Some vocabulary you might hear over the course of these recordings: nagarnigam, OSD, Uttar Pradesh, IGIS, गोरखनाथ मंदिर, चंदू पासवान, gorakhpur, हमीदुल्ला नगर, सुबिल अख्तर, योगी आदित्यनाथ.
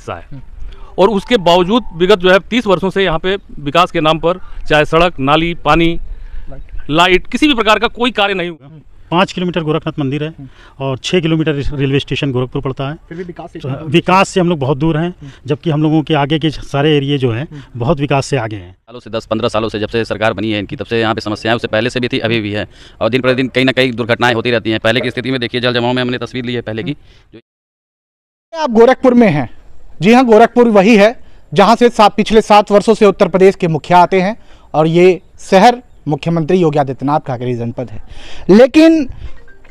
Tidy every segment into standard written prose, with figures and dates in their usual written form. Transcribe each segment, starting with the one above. हिस्सा है और उसके बावजूद विगत जो है 30 वर्षों से यहाँ पे विकास के नाम पर चाहे सड़क, नाली, पानी, लाइट, किसी भी प्रकार का कोई कार्य नहीं हुआ। 5 किलोमीटर गोरखनाथ मंदिर है और 6 किलोमीटर रेलवे स्टेशन गोरखपुर पड़ता है। फिर भी विकास से हम लोग बहुत दूर हैं, जबकि हम लोगों के आगे के सारे एरिया जो हैं बहुत विकास से आगे हैं। सालों से 10-15 सालों से जब से सरकार बनी है इनकी, तब से यहाँ पे समस्याएं उससे पहले से भी थी, अभी भी है और दिन प्रतिदिन कहीं ना कहीं दुर्घटनाएं होती रहती हैं। पहले की स्थिति में देखिए, जल जमाव में हमने तस्वीर ली है पहले की। आप गोरखपुर में हैं? जी हाँ, गोरखपुर वही है जहाँ से पिछले 7 वर्षों से उत्तर प्रदेश के मुखिया आते हैं और ये शहर मुख्यमंत्री योगी आदित्यनाथ का आखिरी जनपद है। लेकिन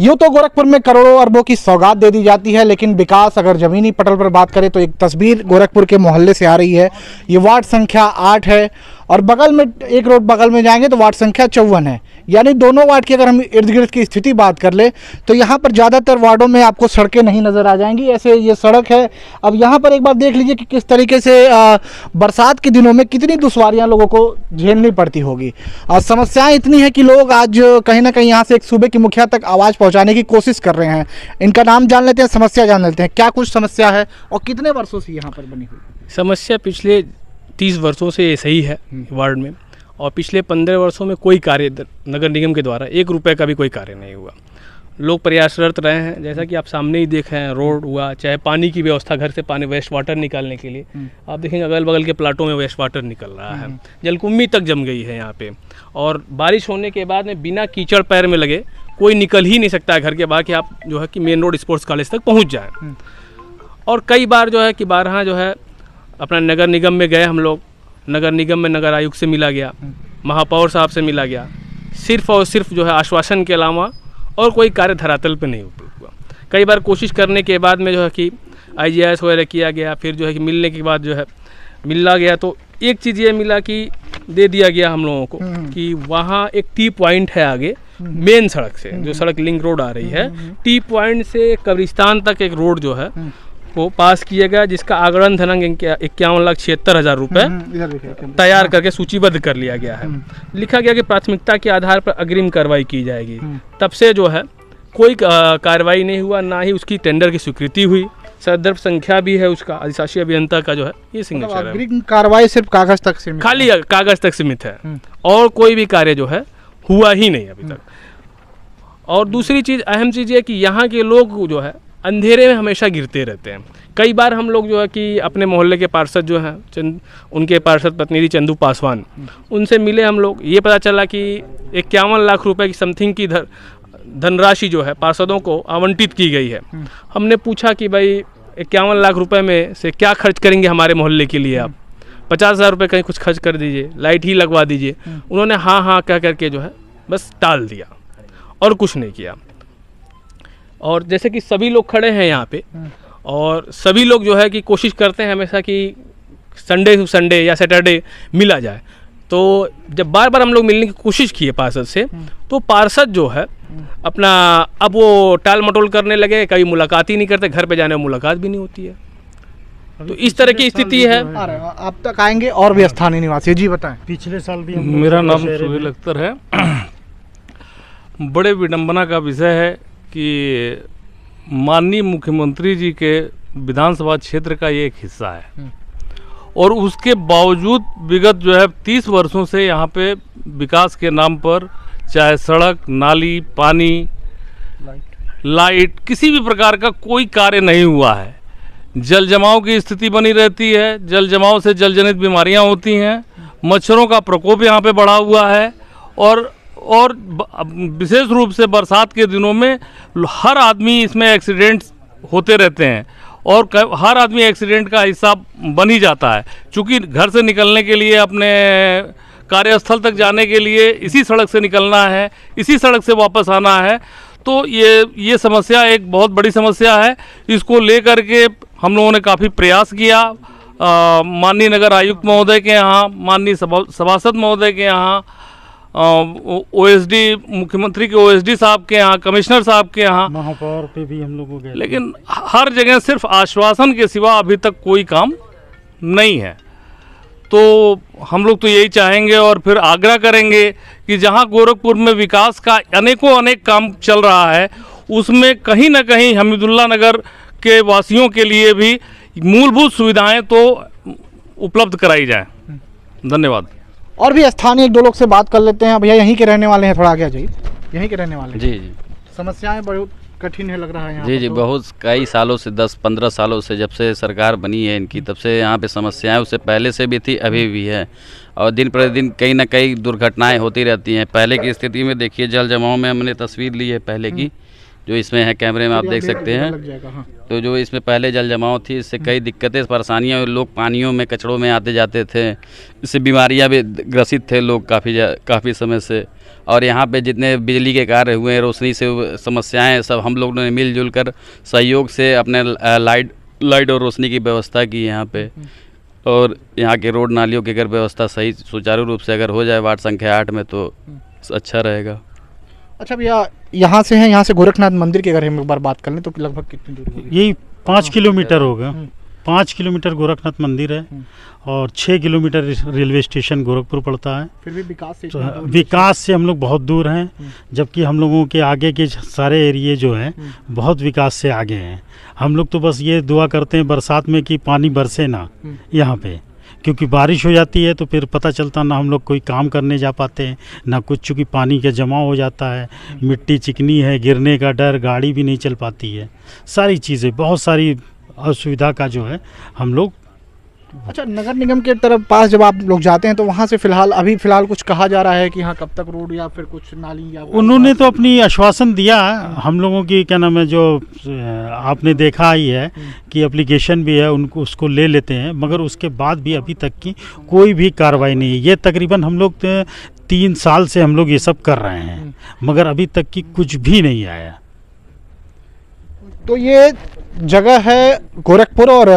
यूँ तो गोरखपुर में करोड़ों अरबों की सौगात दे दी जाती है, लेकिन विकास अगर ज़मीनी पटल पर बात करें तो एक तस्वीर गोरखपुर के मोहल्ले से आ रही है। ये वार्ड संख्या 8 है और बगल में एक रोड बगल में जाएंगे तो वार्ड संख्या 54 है। यानी दोनों वार्ड की अगर हम इर्द गिर्द की स्थिति बात कर ले तो यहाँ पर ज़्यादातर वार्डों में आपको सड़कें नहीं नज़र आ जाएंगी। ऐसे ये सड़क है। अब यहाँ पर एक बार देख लीजिए कि किस तरीके से बरसात के दिनों में कितनी दुश्वारियाँ लोगों को झेलनी पड़ती होगी। समस्याएँ इतनी हैं कि लोग आज कहीं ना कहीं यहाँ से एक सूबे की मुखिया तक आवाज़ पहुँचाने की कोशिश कर रहे हैं। इनका नाम जान लेते हैं, समस्या जान लेते हैं। क्या कुछ समस्या है और कितने वर्षों से यहाँ पर बनी हुई समस्या? पिछले 30 वर्षों से ऐसे ही है वार्ड में और पिछले 15 वर्षों में कोई कार्य नगर निगम के द्वारा 1 रुपये का भी कोई कार्य नहीं हुआ। लोग प्रयासरत रहे हैं, जैसा कि आप सामने ही देख रहे हैं, रोड हुआ, चाहे पानी की व्यवस्था, घर से पानी वेस्ट वाटर निकालने के लिए आप देखेंगे अगल बगल के प्लाटों में वेस्ट वाटर निकल रहा है, जलकुंभी तक जम गई है यहाँ पे। और बारिश होने के बाद में बिना कीचड़ पैर में लगे कोई निकल ही नहीं सकता है घर के बाहर कि आप जो है कि मेन रोड स्पोर्ट्स कॉलेज तक पहुँच जाए। और कई बार जो है कि बारह जो है अपना नगर निगम में गए हम लोग, नगर निगम में नगर आयुक्त से मिला गया, महापौर साहब से मिला गया, सिर्फ और सिर्फ जो है आश्वासन के अलावा और कोई कार्य धरातल पे नहीं हुआ। कई बार कोशिश करने के बाद में जो है कि IGIS वगैरह किया गया, फिर जो है कि मिलने के बाद जो है मिला गया तो एक चीज़ ये मिला कि दे दिया गया हम लोगों को कि वहाँ एक टी पॉइंट है आगे मेन सड़क से, जो सड़क लिंक रोड आ रही है, टी पॉइंट से कब्रिस्तान तक एक रोड जो है वो पास किया गया, जिसका आगरण धनंग 51,76,000 रुपये तैयार करके सूचीबद्ध कर लिया गया है। लिखा गया कि प्राथमिकता के आधार पर अग्रिम कार्रवाई की जाएगी। तब से जो है कोई कार्रवाई नहीं हुआ, ना ही उसकी टेंडर की स्वीकृति हुई। संदर्भ संख्या भी है उसका, अधिशासी अभियंता का जो है ये सिग्नेचर है। अग्रिम कार्रवाई सिर्फ कागज तक सीमित, खाली कागज तक सीमित है और कोई भी कार्य जो है हुआ ही नहीं अभी तक। और दूसरी चीज, अहम चीज़ ये कि यहाँ के लोग जो है अंधेरे में हमेशा गिरते रहते हैं। कई बार हम लोग जो है कि अपने मोहल्ले के पार्षद जो हैं उनके पार्षद प्रतिनिधि चंदू पासवान, उनसे मिले हम लोग। ये पता चला कि 51 लाख रुपए की समथिंग की धनराशि जो है पार्षदों को आवंटित की गई है। हमने पूछा कि भाई 51 लाख रुपए में से क्या खर्च करेंगे हमारे मोहल्ले के लिए आप? 50,000 रुपये कहीं कुछ खर्च कर दीजिए, लाइट ही लगवा दीजिए। उन्होंने हाँ हाँ कह करके जो है बस टाल दिया और कुछ नहीं किया। और जैसे कि सभी लोग खड़े हैं यहाँ पे और सभी लोग जो है कि कोशिश करते हैं हमेशा कि संडे टू संडे या सैटरडे मिला जाए। तो जब बार बार हम लोग मिलने की कोशिश किए पार्षद से तो पार्षद जो है अपना अब वो टाल मटोल करने लगे, कभी मुलाकात ही नहीं करते, घर पे जाने में मुलाकात भी नहीं होती है। तो इस तरह की स्थिति है। आप तक आएंगे और भी स्थानीय निवासी। जी बताएं। पिछले साल भी, मेरा नाम सुबिल अख्तर है। बड़े विडम्बना का विषय है कि माननीय मुख्यमंत्री जी के विधानसभा क्षेत्र का ये एक हिस्सा है और उसके बावजूद विगत जो है 30 वर्षों से यहाँ पे विकास के नाम पर चाहे सड़क, नाली, पानी, लाइट, किसी भी प्रकार का कोई कार्य नहीं हुआ है। जल जमाव की स्थिति बनी रहती है, जल जमाव से जलजनित बीमारियाँ होती हैं, मच्छरों का प्रकोप यहाँ पे बढ़ा हुआ है और विशेष रूप से बरसात के दिनों में हर आदमी इसमें एक्सीडेंट्स होते रहते हैं और हर आदमी एक्सीडेंट का हिस्सा बन ही जाता है। चूँकि घर से निकलने के लिए, अपने कार्यस्थल तक जाने के लिए इसी सड़क से निकलना है, इसी सड़क से वापस आना है, तो ये समस्या एक बहुत बड़ी समस्या है। इसको लेकर के हम लोगों ने काफ़ी प्रयास किया, माननीय नगर आयुक्त महोदय के यहाँ, माननीय सभासद महोदय के यहाँ, OSD मुख्यमंत्री के OSD साहब के यहाँ, कमिश्नर साहब के यहाँ, महापौर पे भी हम लोगों गए, लेकिन हर जगह सिर्फ आश्वासन के सिवा अभी तक कोई काम नहीं है। तो हम लोग तो यही चाहेंगे और फिर आग्रह करेंगे कि जहाँ गोरखपुर में विकास का अनेकों अनेक काम चल रहा है उसमें कहीं ना कहीं हमीदुल्ला नगर के वासियों के लिए भी मूलभूत सुविधाएं तो उपलब्ध कराई जाए। धन्यवाद। और भी स्थानीय एक दो लोग से बात कर लेते हैं। भैया यहीं के रहने वाले हैं, थोड़ा आगे आ जाइए। यहीं के रहने वाले हैं। जी जी। समस्याएं बहुत कठिन है लग रहा है यहाँ। जी जी, बहुत कई सालों से, 10-15 सालों से, जब से सरकार बनी है इनकी तब से यहाँ पे समस्याएं, उससे पहले से भी थी, अभी भी है, और दिन प्रतिदिन कहीं ना कहीं दुर्घटनाएं होती रहती हैं। पहले की स्थिति में देखिए, जल जमाव में हमने तस्वीर ली है पहले की, जो इसमें है कैमरे में आप देख सकते हैं। तो जो इसमें पहले जल जमाव थी, इससे कई दिक्कतें, परेशानियाँ, लोग पानियों में, कचड़ों में आते जाते थे, इससे बीमारियाँ भी ग्रसित थे लोग काफ़ी समय से। और यहाँ पे जितने बिजली के कार्य हुए हैं, रोशनी से समस्याएं, सब हम लोगों ने मिलजुल कर सहयोग से अपने लाइट और रोशनी की व्यवस्था की यहाँ पे। और यहाँ के रोड नालियों की अगर व्यवस्था सही सुचारू रूप से अगर हो जाए वार्ड संख्या 8 में तो अच्छा रहेगा। अच्छा भैया, यहाँ से हैं, यहाँ से गोरखनाथ मंदिर के अगर हम एक बार बात कर लें तो लगभग कितनी दूर होगी? यही 5 किलोमीटर होगा। 5 किलोमीटर गोरखनाथ मंदिर है और 6 किलोमीटर रेलवे स्टेशन गोरखपुर पड़ता है। फिर भी विकास से हम लोग बहुत दूर हैं, जबकि हम लोगों के आगे के सारे एरिए जो हैं बहुत विकास से आगे हैं। हम लोग तो बस ये दुआ करते हैं बरसात में कि पानी बरसे ना यहाँ पे, क्योंकि बारिश हो जाती है तो फिर पता चलता ना हम लोग कोई काम करने जा पाते हैं ना कुछ, चूँकि पानी का जमा हो जाता है, मिट्टी चिकनी है, गिरने का डर, गाड़ी भी नहीं चल पाती है, सारी चीज़ें, बहुत सारी असुविधा का जो है हम लोग। अच्छा, नगर निगम के तरफ पास जब आप लोग जाते हैं तो वहाँ से अभी फिलहाल कुछ कहा जा रहा है कि हाँ कब तक रोड या फिर कुछ नाली या उन्होंने तो अपनी आश्वासन दिया हम लोगों की, क्या नाम है, जो आपने देखा ही है कि एप्लीकेशन भी है, उनको उसको ले लेते हैं, मगर उसके बाद भी अभी तक की कोई भी कार्रवाई नहीं है। ये तकरीबन हम लोग 3 साल से हम लोग ये सब कर रहे हैं, मगर अभी तक की कुछ भी नहीं आया। तो ये जगह है गोरखपुर और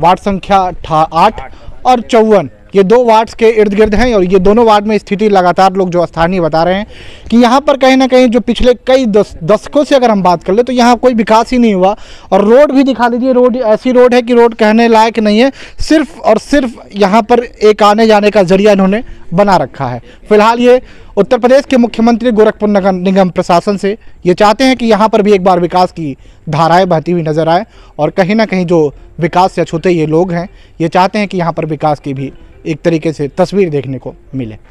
वार्ड संख्या 8 और 54, ये दो वार्ड्स के इर्द गिर्द हैं। और ये दोनों वार्ड में स्थिति लगातार लोग जो स्थानीय बता रहे हैं कि यहाँ पर कहीं ना कहीं जो पिछले कई दशकों से अगर हम बात कर ले तो यहाँ कोई विकास ही नहीं हुआ। और रोड भी दिखा दीजिए, रोड ऐसी रोड है कि रोड कहने लायक नहीं है, सिर्फ और सिर्फ यहाँ पर एक आने जाने का जरिया इन्होंने बना रखा है। फिलहाल ये उत्तर प्रदेश के मुख्यमंत्री, गोरखपुर नगर निगम प्रशासन से ये चाहते हैं कि यहाँ पर भी एक बार विकास की धाराएं बहती हुई नजर आए। और कहीं ना कहीं जो विकास से अछूते ये लोग हैं, ये चाहते हैं कि यहाँ पर विकास की भी एक तरीके से तस्वीर देखने को मिले।